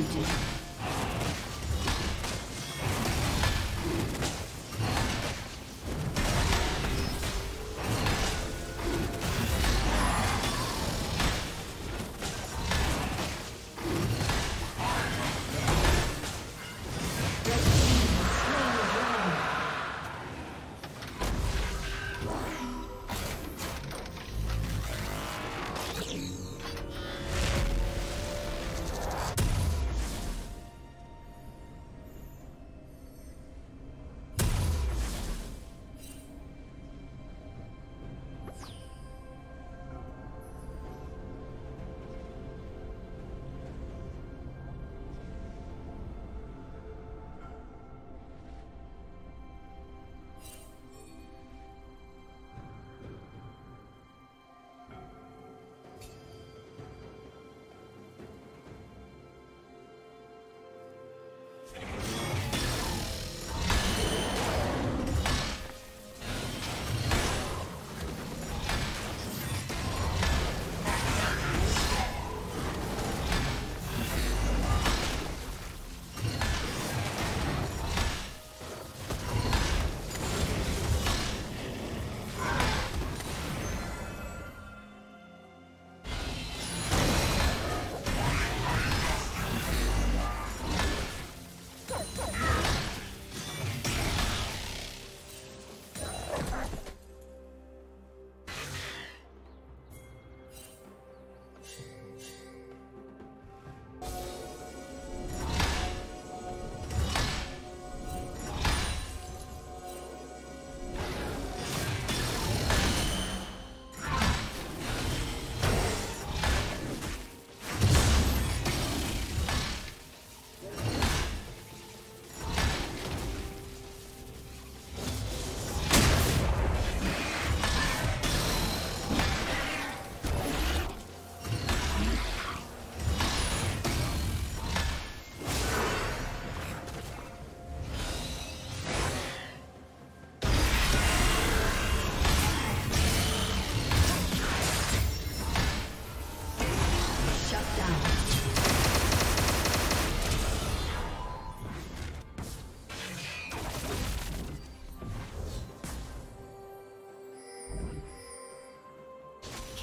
executed.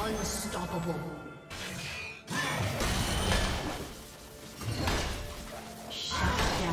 Unstoppable. Shut down.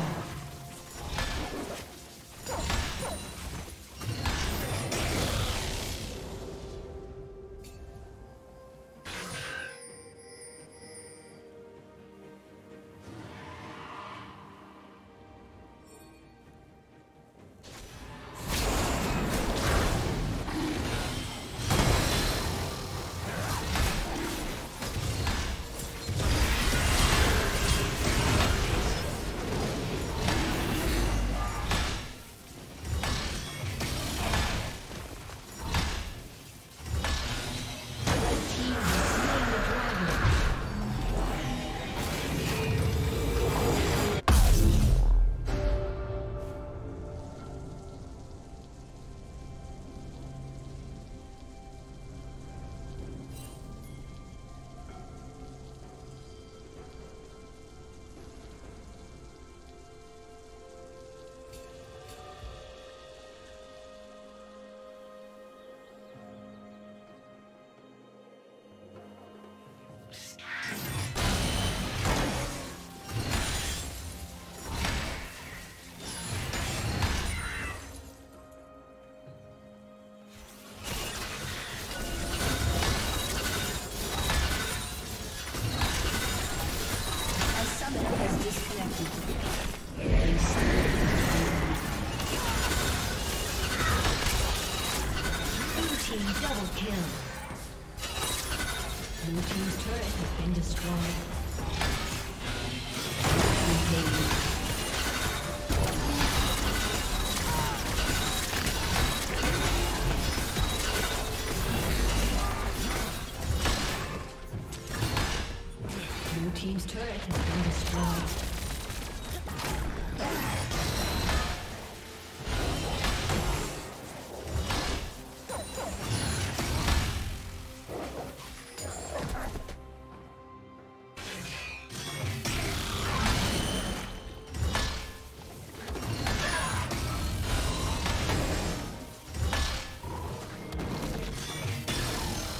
Team's turret has been destroyed.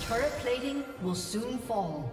Turret plating will soon fall.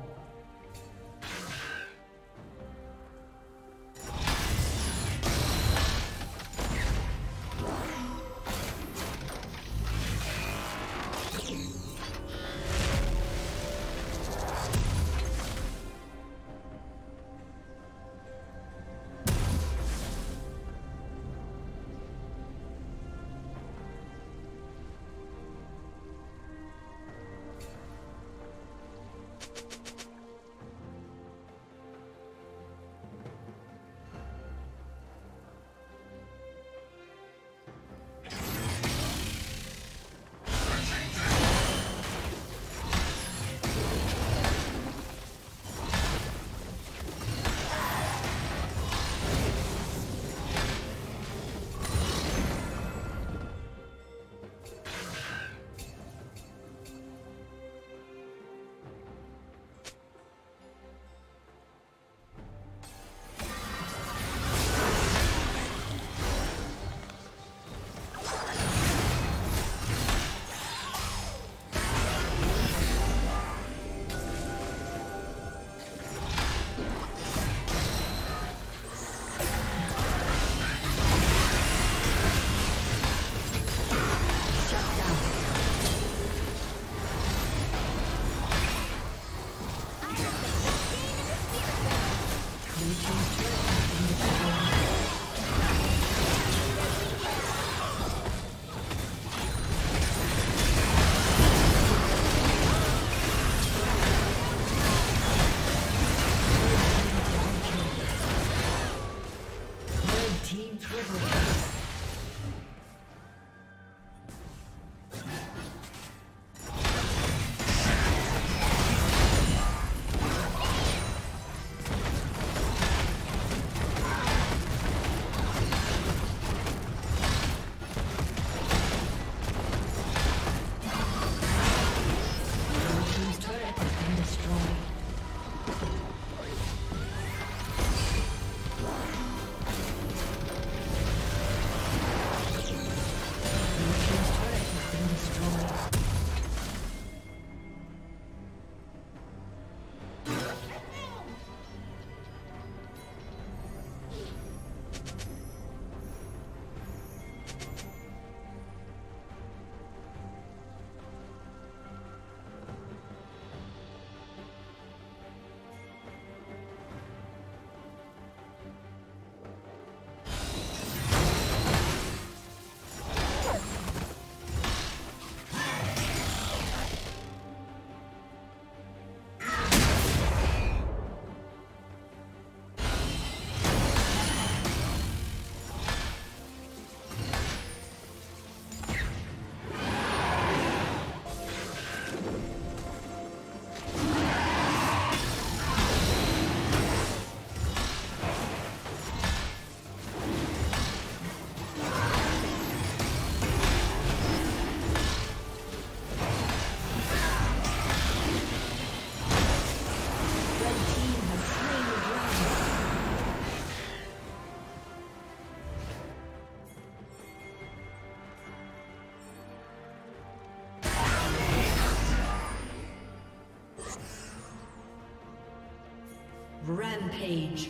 Rampage.